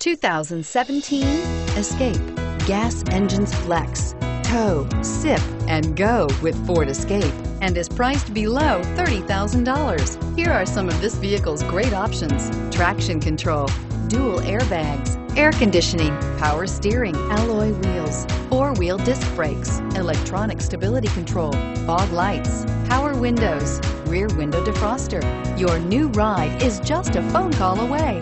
2017 Escape. Gas engines flex, tow, sip, and go with Ford Escape, and is priced below $30,000. Here are some of this vehicle's great options: traction control, dual airbags, air conditioning, power steering, alloy wheels, four-wheel disc brakes, electronic stability control, fog lights, power windows, rear window defroster. Your new ride is just a phone call away.